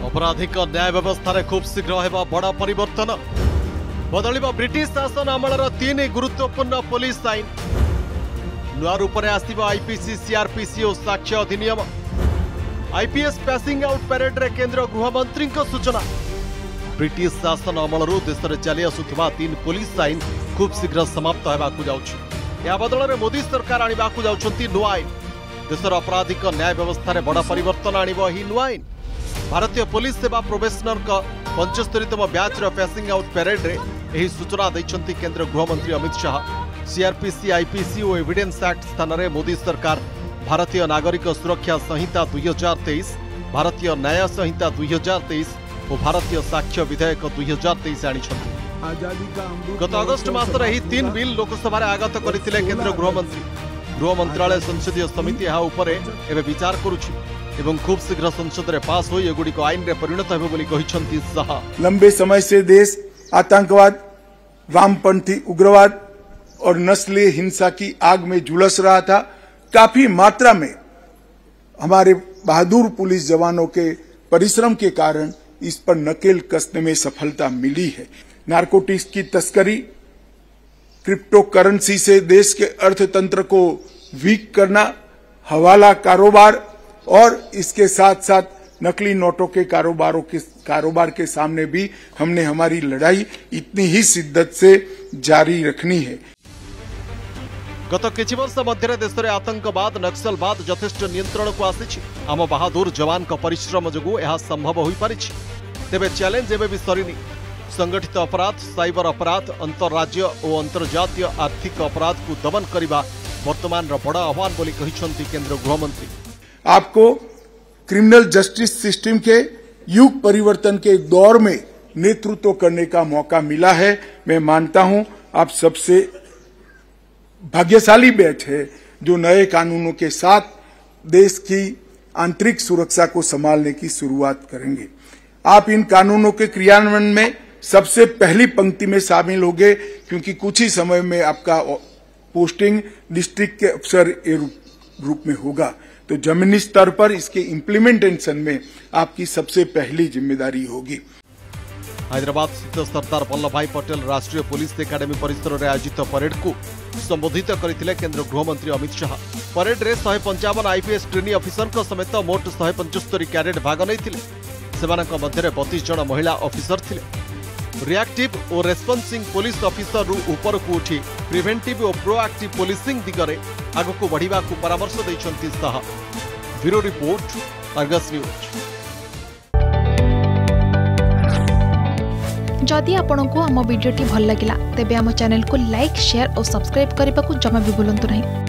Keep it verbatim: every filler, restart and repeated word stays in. अपराधिक न्याय व्यवस्था रे खूब शीघ्र हेबा बड़ा परिवर्तन बदलिबा ब्रिटिश शासन अमलर तीन गुरुत्वपूर्ण पुलिस आईन नुआ रूपरे आसीबा आईपीसी सीआरपीसी और साक्ष्य अधिनियम आईपीएस पासिंग आउट परेड रे केंद्र गृहमंत्री सूचना ब्रिटिश शासन अमलर देश में चली आसुवा तीन पुलिस आईन खूब शीघ्र समाप्त होगाकू जा बदल में मोदी सरकार आने जाती नुआ आईन देशर अपराधिक न्याय व्यवस्था में बड़ा परिवर्तन आण नुआ आईन भारतीय पुलिस सेवा प्रोबेशनर पंचस्तरीतम ब्याचर पासिंग आउट परेड रे यही सूचना देते केंद्र गृहमंत्री अमित शाह। सीआरपीसी आईपीसी और एविडेंस एक्ट स्थान में मोदी सरकार भारतीय नागरिक सुरक्षा संहिता दुई हजार तेईस, भारतीय न्याय संहिता दुई हजार तेईस और भारतीय साक्ष्य विधेयक दुई हजार तेईस आनी गत अगस्ट मासर यही तीन बिल लोकसभा आगत करते केंद्र गृहमंत्री। गृह मंत्रालय संसदीय समिति यहाँ एवं विचार एवं खूब शीघ्र संसद रे पास हो एगुड़ी को आईन रे परिणत होती। लंबे समय से देश आतंकवाद, वामपंथी उग्रवाद और नस्ली हिंसा की आग में झुलस रहा था। काफी मात्रा में हमारे बहादुर पुलिस जवानों के परिश्रम के कारण इस पर नकेल कसने में सफलता मिली है। नारकोटिक्स की तस्करी, क्रिप्टो करेंसी से देश के अर्थतंत्र को वीक करना, हवाला कारोबार और इसके साथ साथ नकली नोटों के कारोबारों के कारोबार के सामने भी हमने हमारी लड़ाई इतनी ही शिद्दत से जारी रखनी है। गत किछि वर्ष मध्य देश में आतंकवाद, नक्सलवाद यथेष्ट नियंत्रण को आसी आम बहादुर जवान परिश्रम जोगु यह संभव हो पारि। तेबे चैलेंज एबे भी सरीनी। संगठित अपराध, साइबर अपराध, अंतर्राज्य और अंतर्जातीय आर्थिक अपराध को दमन करने वर्तमान बड़ा आह्वान बोली कहिसंती केंद्र गृहमंत्री। आपको क्रिमिनल जस्टिस सिस्टम के युग परिवर्तन के दौर में नेतृत्व करने का मौका मिला है। मैं मानता हूं आप सबसे भाग्यशाली बैच है जो नए कानूनों के साथ देश की आंतरिक सुरक्षा को संभालने की शुरुआत करेंगे। आप इन कानूनों के क्रियान्वयन में सबसे पहली पंक्ति में शामिल होंगे क्योंकि कुछ ही समय में आपका पोस्टिंग डिस्ट्रिक्ट के अफसर रूप में होगा, तो जमीनी स्तर पर इसके इम्प्लीमेंटेशन में आपकी सबसे पहली जिम्मेदारी होगी। हैदराबाद स्थित सरदार वल्लभ भाई पटेल राष्ट्रीय पुलिस एकाडेमी परिसर में आयोजित परेड को संबोधित करते केंद्र गृहमंत्री अमित शाह। परेड में शहे पंचावन आईपीएस ट्रेनिंग अफिसर समेत मोट शहे पंचस्तरी क्याडेट भाग नहीं। बतीस जन महिला अफिसर थे। रिएक्टिव और रेस्पन्सिंग पुलिस अफिसर रु ऊपर को उठी प्रिवेंटिव और प्रोएक्टिव पुलिसिंग दिगरे आगको बढ़िबा को परामर्श दैछंती Shah. Bureau report, Argus news. जदि आपंक आम भिडी भल लगा तेब आम चैनल को लाइक, शेयर और सब्सक्राइब करने को जमा भी बुलां नहीं।